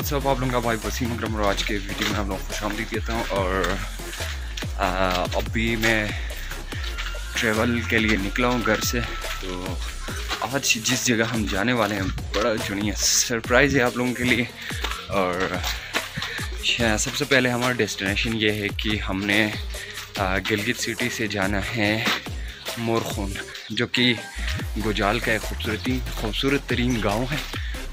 WhatsApp, आप लोगों का भाई वसीम अक्रमर। आज के वीडियो में हम लोग खुश आमदीद कहता हूँ। और अभी मैं ट्रैवल के लिए निकला हूँ घर से। तो आज जिस जगह हम जाने वाले हैं बड़ा जुनिया सरप्राइज़ है आप लोगों के लिए। और सबसे पहले हमारा डेस्टिनेशन ये है कि हमने गिलगित सिटी से जाना है मोरखुन, जो कि गुजाल का एक खूबसूरत तरीन गांव है।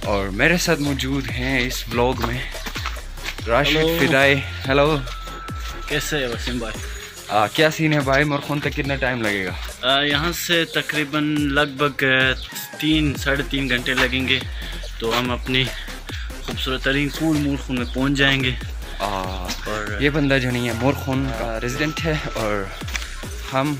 और मेरे साथ मौजूद हैं इस ब्लॉग में राशिद फिदाई। हेलो, कैसे है वसीम भाई? क्या सीन है भाई, मोरखुन तक कितना टाइम लगेगा? यहाँ से तकरीबन लगभग 3-3.5 घंटे लगेंगे। तो हम अपनी खूबसूरत तरीन कूल मोरखुन में पहुँच जाएंगे। और ये बंदा जो नहीं है मोरखुन का रेजिडेंट है और हम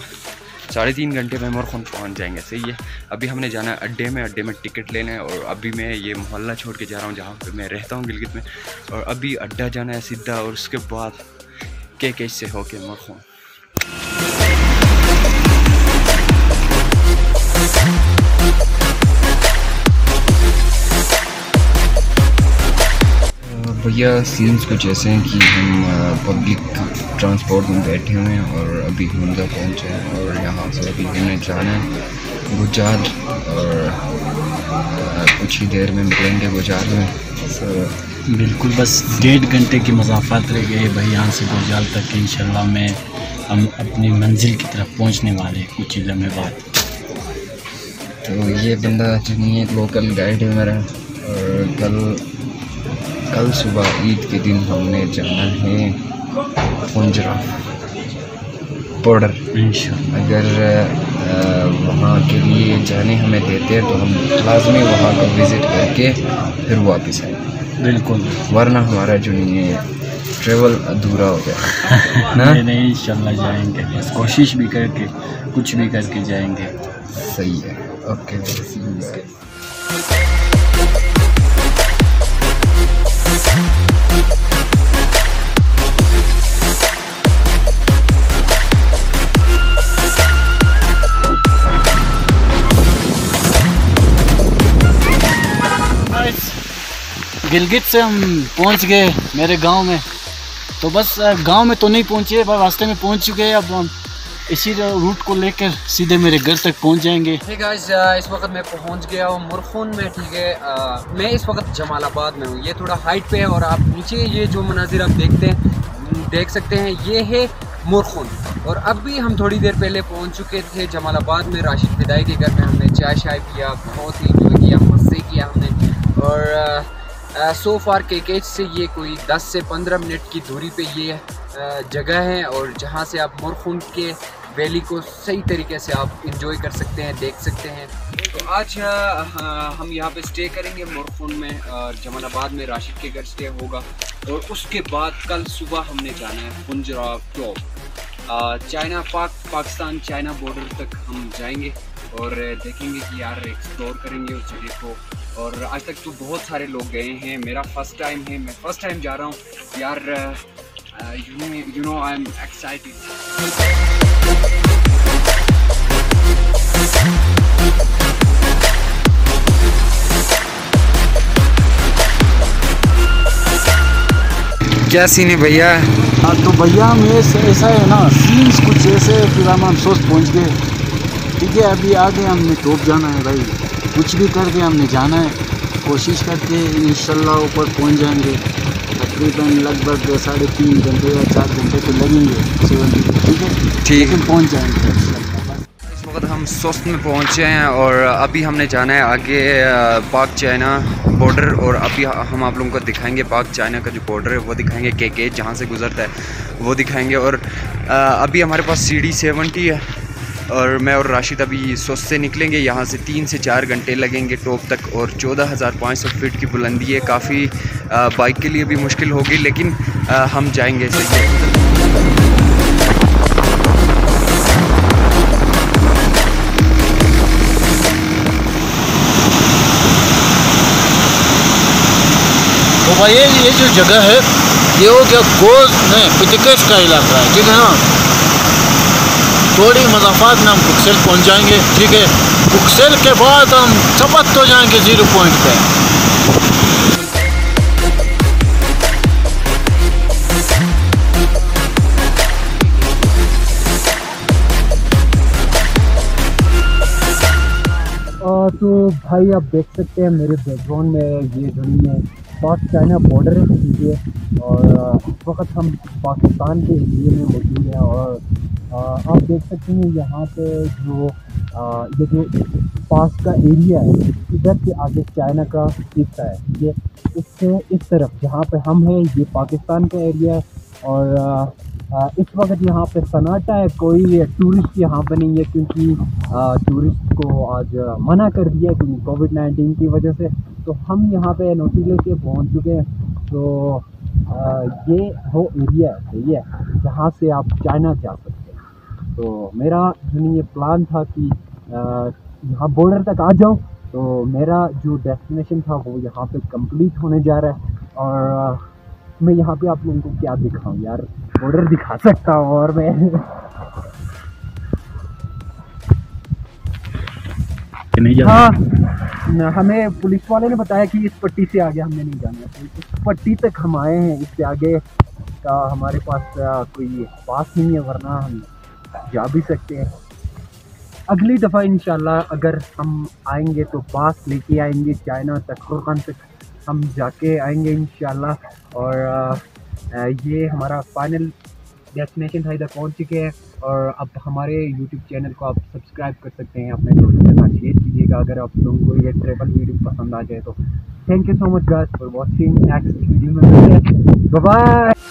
3.5 घंटे में मोरखुन पहुंच जाएंगे। सही है। अभी हमने जाना है अड्डे में टिकट लेना है। और अभी मैं ये मोहल्ला छोड़ के जा रहा हूँ जहाँ पे मैं रहता हूँ गिलगित में। और अभी अड्डा जाना है सीधा और उसके बाद KKH से होके मोरखुन। भैया सीन्स कुछ ऐसे हैं कि हम पब्लिक ट्रांसपोर्ट में बैठे हुए हैं और अभी खुंजरा पहुँचे हैं। और यहाँ से अभी हमने जाना है गुजाल और कुछ ही देर में मिलेंगे गुजाल में। बिल्कुल बस 1.5 घंटे के मसाफत रह गए भाई यहाँ से गुजाल तक। इंशाल्लाह में हम अपनी मंजिल की तरफ पहुँचने वाले हैं कुछ ही लम्हे बाद। तो ये बंदा नहीं है, लोकल गाइड है मेरा। और कल सुबह ईद के दिन हमने जाना है पुंजरा बॉर्डर। अगर वहाँ के लिए जाने हमें देते हैं तो हम लाजमी वहाँ का विज़िट करके फिर वापस आए। बिल्कुल, वरना हमारा जो नहीं है ट्रेवल अधूरा हो गया ना। नहीं, इंशाल्लाह जाएंगे, बस कोशिश भी करके कुछ भी करके जाएंगे। सही है, ओके। गिलगित से हम पहुंच गए मेरे गांव में। तो बस गांव में तो नहीं पहुंचे पर रास्ते में पहुंच चुके हैं। अब हम इसी रूट को लेकर सीधे मेरे घर तक पहुंच जाएंगे। Hey guys, इस वक्त मैं पहुंच गया हूँ मोरखुन में। ठीक है, मैं इस वक्त जमालाबाद में हूँ। ये थोड़ा हाइट पे है और आप नीचे ये जो मनाजिर आप देख सकते हैं ये है मोरखुन। और अभी हम थोड़ी देर पहले पहुंच चुके थे जमालाबाद में राशिद फिदाई के घर में। हमने चाय पिया, बहुत ही इंजॉय किया, मस्ती किया हमने। और सो फार KKH से ये कोई 10 से 15 मिनट की दूरी पे ये जगह है। और जहाँ से आप मोरखुन के वैली को सही तरीके से आप इंजॉय कर सकते हैं, देख सकते हैं। तो आज हम यहाँ पे स्टे करेंगे मोरखुन में और जमालाबाद में राशिद के घर स्टे होगा। और उसके बाद कल सुबह हमने जाना है पुंजरा टॉप, पाकिस्तान चाइना बॉर्डर तक हम जाएंगे। और देखेंगे कि यार एक्सप्लोर करेंगे उस जगह को। और आज तक तो बहुत सारे लोग गए हैं, मेरा फर्स्ट टाइम है, मैं फर्स्ट टाइम जा रहा हूँ यार। You know I am excited. क्या सीन है भैया? हाँ तो भैया हम ऐसा है ना, सीन्स कुछ ऐसे। फिर हम सोच पहुँच गए। ठीक है, अभी आगे हमने टॉप जाना है भाई, कुछ भी करके हमने जाना है। कोशिश करके इंशाल्लाह ऊपर पहुँच जाएंगे। तकरीबन लगभग 3.5 घंटे या 4 घंटे तो लगेंगे। 7 घंटे, ठीक है, लेकिन पहुँच जाएंगे। हम सोस्त में पहुँचे हैं और अभी हमने जाना है आगे पाक चाइना बॉर्डर। और अभी हम आप लोगों को दिखाएंगे पाक चाइना का जो बॉर्डर है वो दिखाएंगे, KKH जहाँ से गुजरता है वो दिखाएंगे। और अभी हमारे पास CD 70 है और मैं और राशिद अभी सोस्त से निकलेंगे। यहाँ से 3 से 4 घंटे लगेंगे टॉप तक। और 14,500 फीट की बुलंदी है, काफ़ी बाइक के लिए भी मुश्किल होगी, लेकिन हम जाएँगे। भाई ये जो जगह है ये हो गया गोज है, KKH का इलाका है। ठीक है ना, थोड़ी मजाफात में हम कुकसेल पहुँच जाएंगे। ठीक है, कुकसेल के बाद हम चपत तो जाएंगे 0 पॉइंट पे। तो भाई आप देख सकते हैं मेरे बैकग्राउंड में ये धुन में पाक चाइना बॉर्डर है और इस वक्त हम पाकिस्तान के एरिए में मौजूद हैं। और आप देख सकते हैं यहाँ पे जो ये पास का एरिया है, इधर के आगे चाइना का हिस्सा है, ठीक है। इससे इस तरफ जहाँ पे हम हैं ये पाकिस्तान का एरिया है। और इस वक्त यहाँ पे सन्नाटा है, कोई टूरिस्ट यहाँ पे नहीं है क्योंकि टूरिस्ट को आज मना कर दिया है क्योंकि कोविड-19 की वजह से। तो हम यहाँ पे नोटिस लेके पहुँच चुके हैं। तो ये वो एरिया है, सही है, जहाँ से आप चाइना जा सकते हैं। तो मेरा जो ये प्लान था कि यहाँ बॉर्डर तक आ जाऊँ, तो मेरा जो डेस्टिनेशन था वो यहाँ पे कंप्लीट होने जा रहा है। और मैं यहाँ पे आप लोगों को क्या दिखाऊं यार, बॉर्डर दिखा सकता हूँ। और मैं नहीं, हाँ, हमें पुलिस वाले ने बताया कि इस पट्टी से आगे हमने नहीं जाना है। तो इस पट्टी तक हम आए हैं, इससे आगे का हमारे पास कोई पास नहीं है, वरना हम जा भी सकते हैं। अगली दफ़ा इंशाल्लाह अगर हम आएंगे तो पास लेके आएंगे, चाइना तक खुरकान तक हम जाके आएंगे इंशाल्लाह। और ये हमारा फाइनल डेस्टिनेशन था, इधर पहुँच चुके हैं। और अब हमारे यूट्यूब चैनल को आप सब्सक्राइब कर सकते हैं, अपने दोस्तों के साथ शेयर कीजिएगा अगर आप लोगों को ये ट्रेवल वीडियो पसंद आ जाए तो। Thank you so much guys for watching, next video में मिलते हैं, बाय बाय।